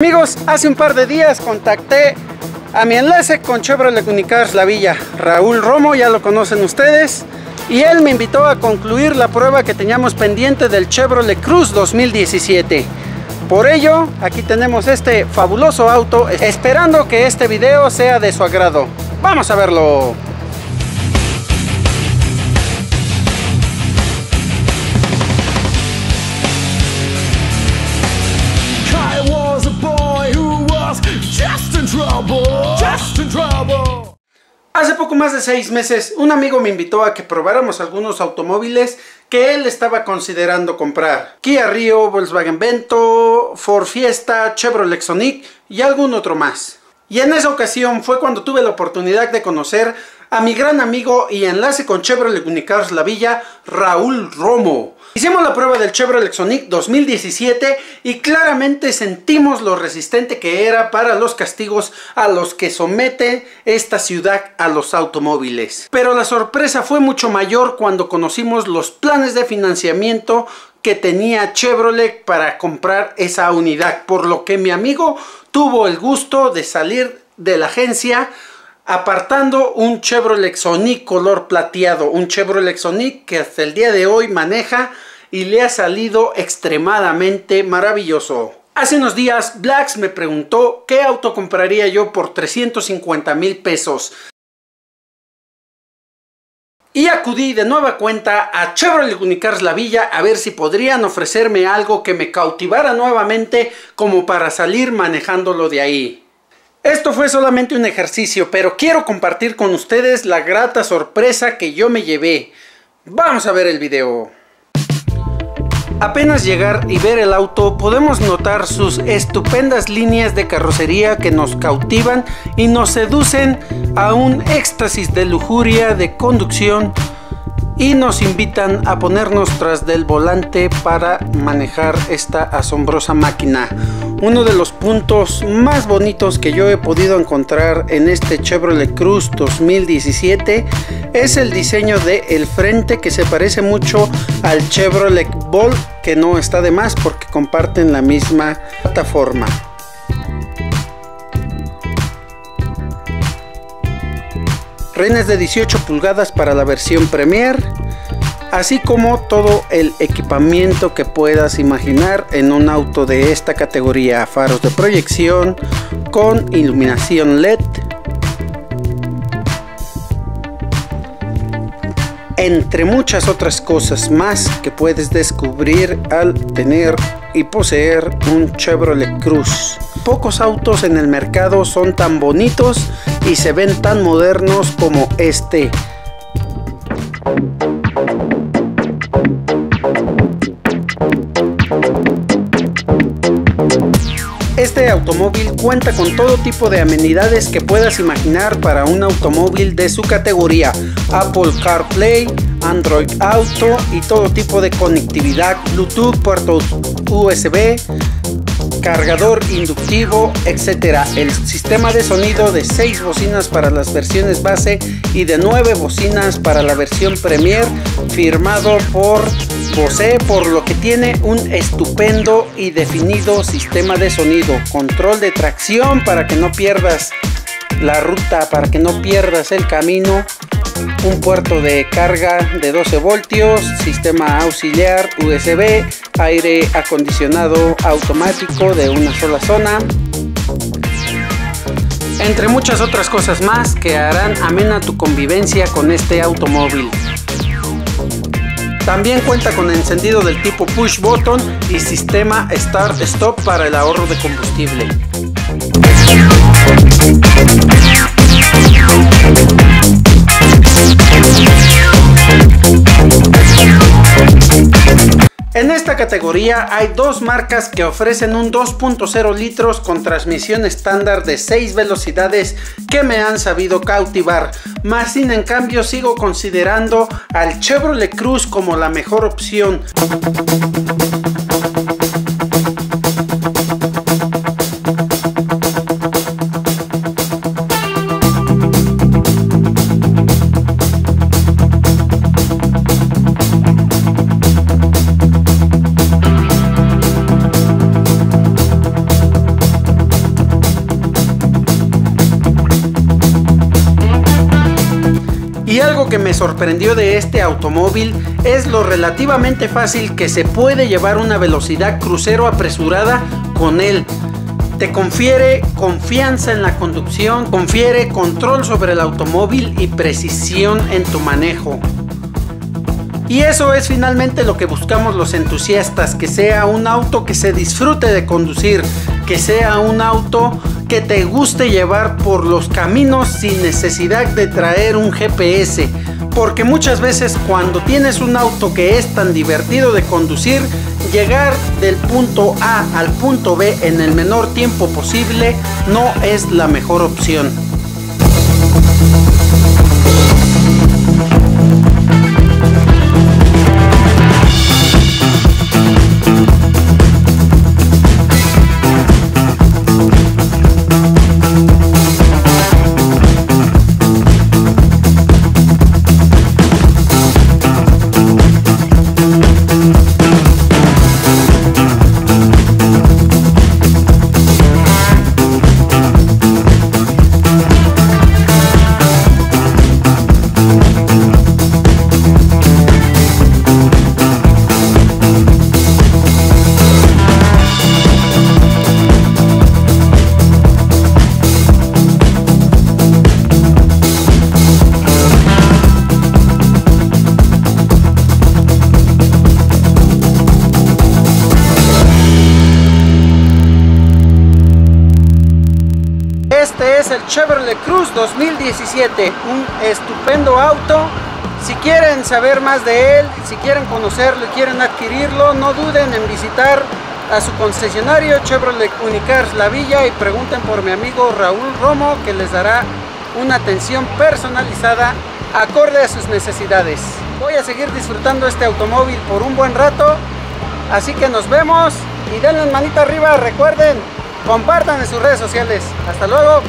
Amigos, hace un par de días contacté a mi enlace con Chevrolet Unicars La Villa, Raúl Romo, ya lo conocen ustedes, y él me invitó a concluir la prueba que teníamos pendiente del Chevrolet Cruze 2017. Por ello, aquí tenemos este fabuloso auto, esperando que este video sea de su agrado. ¡Vamos a verlo! Hace poco más de 6 meses, un amigo me invitó a que probáramos algunos automóviles que él estaba considerando comprar. Kia Rio, Volkswagen Vento, Ford Fiesta, Chevrolet Sonic y algún otro más. Y en esa ocasión fue cuando tuve la oportunidad de conocer a mi gran amigo y enlace con Chevrolet Unicars La Villa, Raúl Romo. Hicimos la prueba del Chevrolet Sonic 2017 y claramente sentimos lo resistente que era para los castigos a los que somete esta ciudad a los automóviles. Pero la sorpresa fue mucho mayor cuando conocimos los planes de financiamiento que tenía Chevrolet para comprar esa unidad, por lo que mi amigo tuvo el gusto de salir de la agencia apartando un Chevrolet Sonic color plateado, un Chevrolet Sonic que hasta el día de hoy maneja y le ha salido extremadamente maravilloso. Hace unos días Blacks me preguntó qué auto compraría yo por 350,000 pesos. Y acudí de nueva cuenta a Chevrolet Unicars La Villa a ver si podrían ofrecerme algo que me cautivara nuevamente como para salir manejándolo de ahí. Esto fue solamente un ejercicio, pero quiero compartir con ustedes la grata sorpresa que yo me llevé. Vamos a ver el video. Apenas llegar y ver el auto, podemos notar sus estupendas líneas de carrocería que nos cautivan y nos seducen a un éxtasis de lujuria de conducción y nos invitan a ponernos tras del volante para manejar esta asombrosa máquina. Uno de los puntos más bonitos que yo he podido encontrar en este Chevrolet Cruze 2017 es el diseño del frente, que se parece mucho al Chevrolet Bolt, que no está de más porque comparten la misma plataforma. Rines de 18 pulgadas para la versión Premier, así como todo el equipamiento que puedas imaginar en un auto de esta categoría: faros de proyección con iluminación LED, entre muchas otras cosas más que puedes descubrir al tener y poseer un Chevrolet Cruze. Pocos autos en el mercado son tan bonitos y se ven tan modernos como este. Este automóvil cuenta con todo tipo de amenidades que puedas imaginar para un automóvil de su categoría: Apple CarPlay, Android Auto y todo tipo de conectividad, Bluetooth, puertos USB, cargador inductivo, etcétera. El sistema de sonido de 6 bocinas para las versiones base y de 9 bocinas para la versión Premier, firmado por Bose, por lo que tiene un estupendo y definido sistema de sonido, control de tracción para que no pierdas la ruta, para que no pierdas el camino, un puerto de carga de 12 voltios, sistema auxiliar USB, aire acondicionado automático de una sola zona, entre muchas otras cosas más que harán amena tu convivencia con este automóvil. También cuenta con encendido del tipo push button y sistema start stop para el ahorro de combustible. En esta categoría hay dos marcas que ofrecen un 2.0 litros con transmisión estándar de 6 velocidades que me han sabido cautivar, mas sin en cambio sigo considerando al Chevrolet Cruze como la mejor opción. Y algo que me sorprendió de este automóvil es lo relativamente fácil que se puede llevar una velocidad crucero apresurada con él. Te confiere confianza en la conducción, confiere control sobre el automóvil y precisión en tu manejo. Y eso es finalmente lo que buscamos los entusiastas, que sea un auto que se disfrute de conducir, que sea un auto que te guste llevar por los caminos sin necesidad de traer un GPS, porque muchas veces cuando tienes un auto que es tan divertido de conducir, llegar del punto A al punto B en el menor tiempo posible no es la mejor opción. Este es el Chevrolet Cruze 2017, un estupendo auto. Si quieren saber más de él, si quieren conocerlo y quieren adquirirlo, no duden en visitar a su concesionario Chevrolet Unicars La Villa y pregunten por mi amigo Raúl Romo, que les dará una atención personalizada acorde a sus necesidades. Voy a seguir disfrutando este automóvil por un buen rato, así que nos vemos y denle manita arriba, recuerden. Compartan en sus redes sociales. Hasta luego.